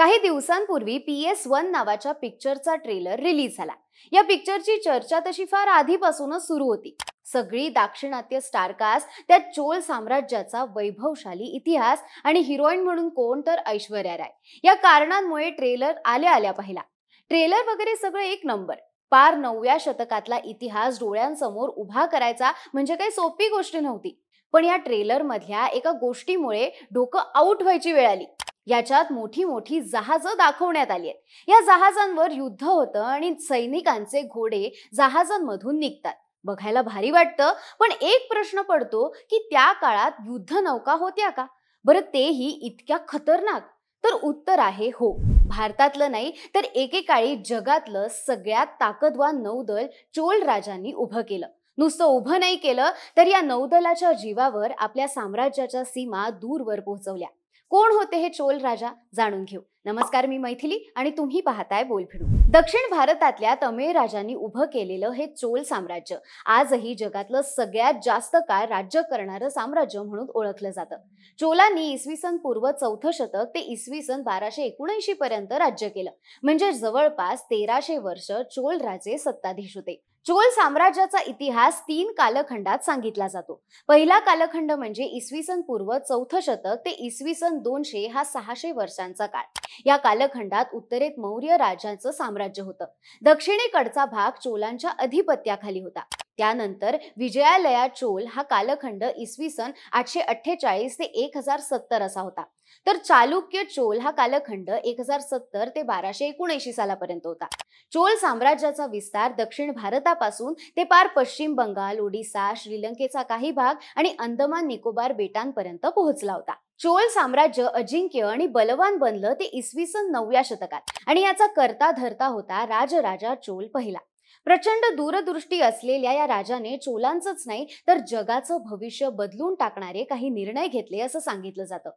काही दिवसांपूर्वी PS1 नावाच्या पिक्चरचा ट्रेलर रिलीज झाला। या पिक्चरची चर्चा तशी फार आधीपासूनच सुरू होती। सगळी दाक्षिणात्य स्टारकास्ट, त्यात चोल साम्राज्याचा वैभवशाली इतिहास आणि हिरोईन म्हणून कोण तर ऐश्वर्या राय। या कारणांमुळे ट्रेलर आल्या आल्या पाहिला। ट्रेलर वगैरे सगळं एक नंबर। पार 9व्या शतकातला इतिहास डोळ्यांसमोर उभा करायचा म्हणजे काही सोपी गोष्ट नव्हती। पण या ट्रेलर मधल्या एका गोष्टीमुळे डोकं आउट व्हायची वेळ आली। याच्यात मोठी मोठी जहाजं दाखवण्यात आली आहेत। या जहाजांवर युद्ध होतं आणि सैनिकांचे घोडे जहाजांमधून निघतात। बघायला भारी वाटतं, पण एक प्रश्न पडतो की त्या काळात युद्ध नौका होत्या का? बरं, तेही इतक्या खतरनाक? तर उत्तर आहे हो। भारतातलं नाही तर एकेकाळी जगातलं सगळ्यात ताकदवान नौदल चोल राजांनी उभं केलं। नुसतं उभं नाही केलं तर या नौदलाच्या जीवावर आपल्या साम्राज्याच्या सीमा दूरवर पोहोचवल्या। कोण होते हे चोल राजा, जाणून घेऊ। नमस्कार, मी मैथिली आणि तुम्ही पाहताय बोलफिरू। दक्षिण भारतातल्या तमिळ राजांनी उभं केलेलं हे चोल साम्राज्य आजही जगातलं सगळ्यात जास्त काळ राज्य करणारं साम्राज्य म्हणून ओळखलं जातं। चोलांनी IS पूर्व 4th शतक ते IS 1279 पर्यंत राज्य केलं, म्हणजे जवळपास 1300 वर्ष चोल राजे सत्ताधीश होते। चोल साम्राज्याचा इतिहास 3 कालखंडात सांगितला जातो। पहिला कालखंड म्हणजे IS पूर्व 4th शतक ते IS 200 हा 600 वर्षांचा काळ। या कालखंडात उत्तरेत मौर्य राजांचं साम्राज्य होतं। दक्षिणेकडचा भाग चोलांच्या अधिपत्याखाली होता। त्यानंतर विजयालया चोल हा कालखंड IS 848 ते 1070 असा होता। तर चालुक्य चोल हा कालखंड 1070 ते 1279 सालापर्यंत होता। चोल साम्राज्याचा विस्तार दक्षिण भारतापासून ते पार पश्चिम बंगाल, ओडिसा, श्रीलंकेचा काही भाग आणि अंदमान निकोबार बेटांपर्यंत पोहोचला होता। चोल साम्राज्य अजिंक्य आणि बलवान बनलं ते IS 9व्या शतकात आणि याचा करता धरता होता राजराजा चोल पहिला। प्रचंड दूरदृष्टी असलेल्या या राजाने चोलांचंच नाही तर जगाचं भविष्य बदलून टाकणारे काही निर्णय घेतले असं सांगितलं जातं।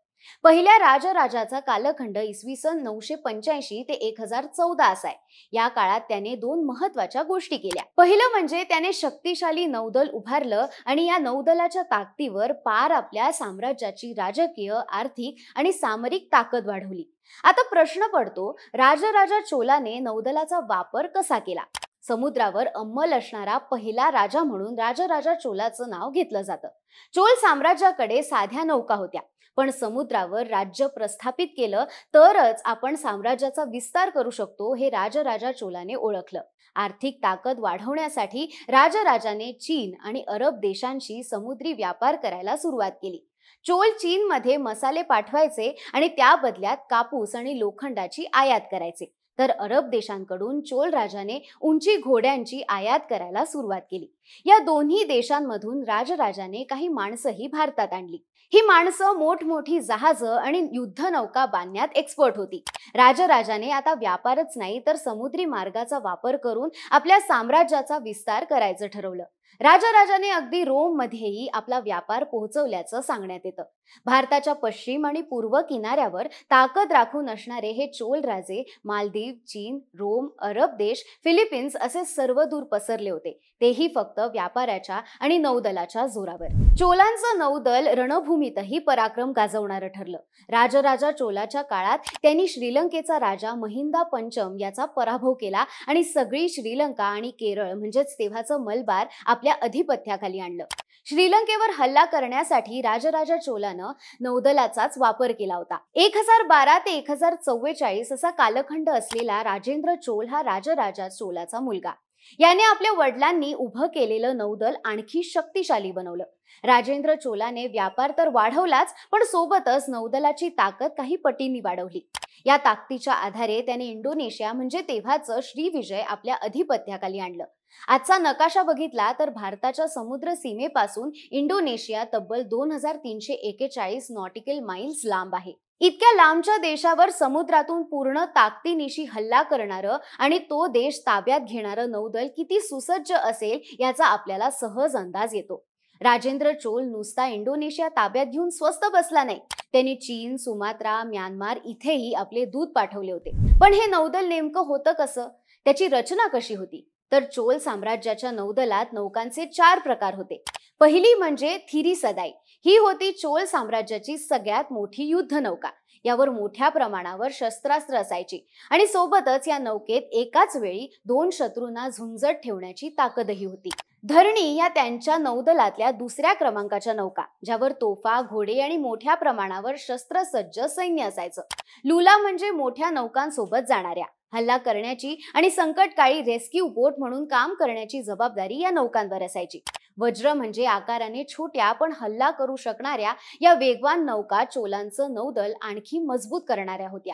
पहिल्या राजराजाचा कालखंड IS 985 ते 1014 असा आहे। या काळात त्याने 2 महत्त्वाच्या गोष्टी केल्या। पहिलं म्हणजे त्याने शक्तिशाली नौदल उभारलं आणि या नौदलाच्या ताकदीवर पार आपल्या साम्राज्याची राजकीय, आर्थिक आणि सामरिक ताकद वाढवली। आता प्रश्न पडतो, राजराजा चोलाने नौदलाचा वापर कसा केला? समुद्रावर अंमल असणारा पहिला राजा म्हणून राजराजा चोलाचं नाव घेतलं जातं। चोल साम्राज्याकडे साध्या नौका होत्या, पण समुद्रावर राज्य प्रस्थापित केलं तरच आपण साम्राज्याचा विस्तार करू शकतो हे राजराजा चोलाने ओळखलं। आर्थिक ताकद वाढवण्यासाठी राजराजाने चीन आणि अरब देशांशी समुद्री व्यापार करायला सुरुवात केली। चोल चीनमध्ये मसाले पाठवायचे आणि त्या बदल्यात कापूस आणि लोखंडाची आयात करायचे। तर अरब देशांकडून चोल राजाने उंची घोड्यांची आयात करायला सुरुवात केली। या दोन्ही देशांमधून राजराजाने काही माणसंही भारतात आणली। ही माणसं मोठमोठी जहाजं आणि युद्ध नौका बांधण्यात एक्सपर्ट होती। राजराजाने आता व्यापारच नाही तर समुद्री मार्गाचा वापर करून आपल्या साम्राज्याचा विस्तार करायचं ठरवलं। राजराजाने अगदी रोम मध्येही आपला व्यापार पोहोचवल्याचं सांगण्यात येतं। भारताच्या पश्चिम आणि पूर्व किनाऱ्यावर ताकद राखून असणारे हे चोल राजे मालदीव, चीन, रोम, अरब देश, फिलिपिन्स असे सर्व दूर पसरले होते, तेही फक्त व्यापाराच्या आणि नौदलाच्या जोरावर। चोलांचं नौदल रणभूमीतही पराक्रम गाजवणारं ठरलं। राजराजा चोलाच्या काळात त्यांनी श्रीलंकेचा राजा महिंदा पंचम याचा पराभव केला आणि सगळी श्रीलंका आणि केरळ म्हणजेच तेव्हाचं मलबार आपल्या अधिपत्याखाली आणलं। श्रीलंकेवर हल्ला करण्यासाठी राजराजा चोलानं नौदलाचाच वापर केला होता। 1012 ते 1044 असा कालखंड असलेला राजेंद्र चोल हा राजराजा चोलाचा मुलगा। याने आपल्या वडिलांनी उभं केलेलं नौदल आणखी शक्तिशाली बनवलं। राजेंद्र चोलाने व्यापार तर वाढवलाच, पण सोबतच नौदलाची ताकद काही पटींनी वाढवली। या ताकदीच्या आधारे त्याने इंडोनेशिया म्हणजे तेव्हाचं श्रीविजय आपल्या अधिपत्याखाली आणलं। आजचा नकाशा बघितला तर भारताच्या समुद्र सीमेपासून इंडोनेशिया तब्बल 2341 नॉटिकल माइल्स लांब आहे। इतक्या लांबच्या देशावर समुद्रातून पूर्ण ताकदीनिशी हल्ला करणारं आणि तो देश ताब्यात घेणारं नौदल किती सुसज्ज असेल याचा आपल्याला सहज अंदाज येतो। राजेंद्र चोल नुसता इंडोनेशिया ताब्यात घेऊन स्वस्त बसला नाही, त्यांनी चीन, सुमात्रा, म्यानमार इथेही आपले दूत पाठवले होते। पण हे नौदल नेमकं होतं कसं? त्याची रचना कशी होती? तर चोल साम्राज्याच्या नौदलात नौकांचे 4 प्रकार होते। पहिली म्हणजे थिरिसदाई, ही होती चोल साम्राज्याची सगळ्यात मोठी युद्ध नौका। यावर मोठ्या प्रमाणावर शस्त्रास्त्र असायची आणि सोबतच या नौकेत एकाच वेळी दोन शत्रूंना झुंजत ठेवण्याची ताकदही होती। धरणी या त्यांच्या नौदलातल्या दुसऱ्या क्रमांकाच्या नौका ज्यावर तोफा, घोडे आणि मोठ्या प्रमाणावर शस्त्रसज्ज सैन्य असायचं। लुला म्हणजे मोठ्या नौकांसोबत जाणाऱ्या, हल्ला करण्याची आणि संकटकाळी रेस्क्यू बोट म्हणून काम करण्याची जबाबदारी या नौकांवर असायची। वज्र म्हणजे आकाराने छोट्या पण हल्ला करू शकणाऱ्या या वेगवान नौका चोलांचं नौदल आणखी मजबूत करणाऱ्या होत्या।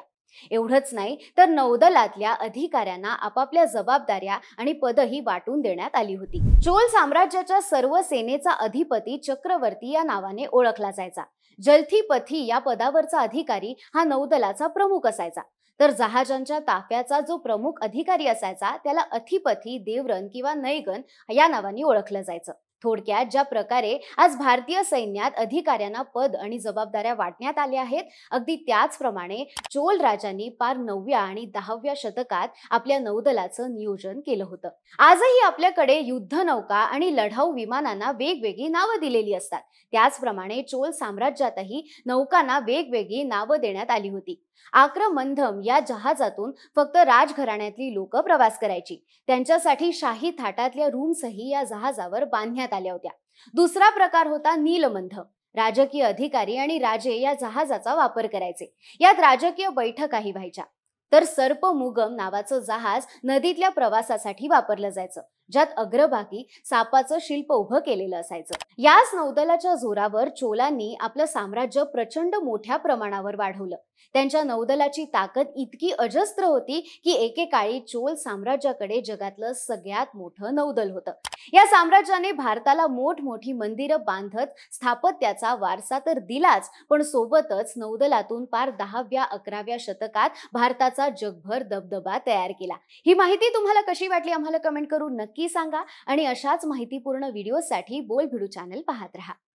एवढंच नाही तर नौदलातल्या अधिकाऱ्यांना आपापल्या जबाबदाऱ्या आणि पदही वाटून देण्यात आली होती। चोल साम्राज्याच्या सर्व सेनेचा अधिपती चक्रवर्ती या नावाने ओळखला जायचा। जलथीपथी या पदावरचा अधिकारी हा नौदलाचा प्रमुख असायचा, तर जहाजांच्या ताफ्याचा जो प्रमुख अधिकारी असायचा त्याला अधिपती, देवरन किंवा नैगन या नावाने ओळखलं जायचं। थोडक्यात ज्या प्रकारे आज भारतीय सैन्यात अधिकाऱ्यांना पद आणि जबाबदाऱ्या वाटण्यात आल्या आहेत, अगदी त्याचप्रमाणे चोल राजांनी पार 9व्या आणि 10व्या शतकात आपल्या नौदलाचं नियोजन केलं होतं। आजही आपल्याकडे युद्ध नौका आणि लढाऊ विमानांना वेगवेगळी नावं दिलेली असतात, त्याचप्रमाणे चोल साम्राज्यातही नौकांना वेगवेगळी नावं देण्यात आली होती। आक्रमंधम या जहाजातून फक्त राजघराण्यातली लोक प्रवास करायची, त्यांच्यासाठी शाही थाटातल्या रूम्सही या जहाजावर बांधण्यात आल्या होत्या। दुसरा प्रकार होता नीलमंधम। राजकीय अधिकारी आणि राजे या जहाजाचा वापर करायचे, यात राजकीय बैठकाही व्हायच्या। तर सर्पमुगम नावाचं जहाज नदीतल्या प्रवासासाठी वापरलं जायचं, ज्यात अग्रभागी सापाचं शिल्प उभं केलेलं असायचं। याच नौदलाच्या जोरावर चोलांनी आपलं साम्राज्य प्रचंड मोठ्या प्रमाणावर वाढवलं। त्यांच्या नौदलाची ताकद इतकी अजस्त्र होती की एकेकाळी चोल साम्राज्याकडे जगातलं सगळ्यात मोठं नौदल होतं। या साम्राज्याने भारताला मोठमोठी मंदिरं बांधत स्थापत्याचा वारसा तर दिलाच, पण सोबतच नौदलातून पार 10व्या 11व्या शतकात भारताचा जगभर दबदबा तयार केला। ही माहिती तुम्हाला कशी वाटली आम्हाला कमेंट करून नक्की सांगा आणि अशाच माहितीपूर्ण व्हिडिओसाठी बोलबिडू चॅनल पाहत रहा।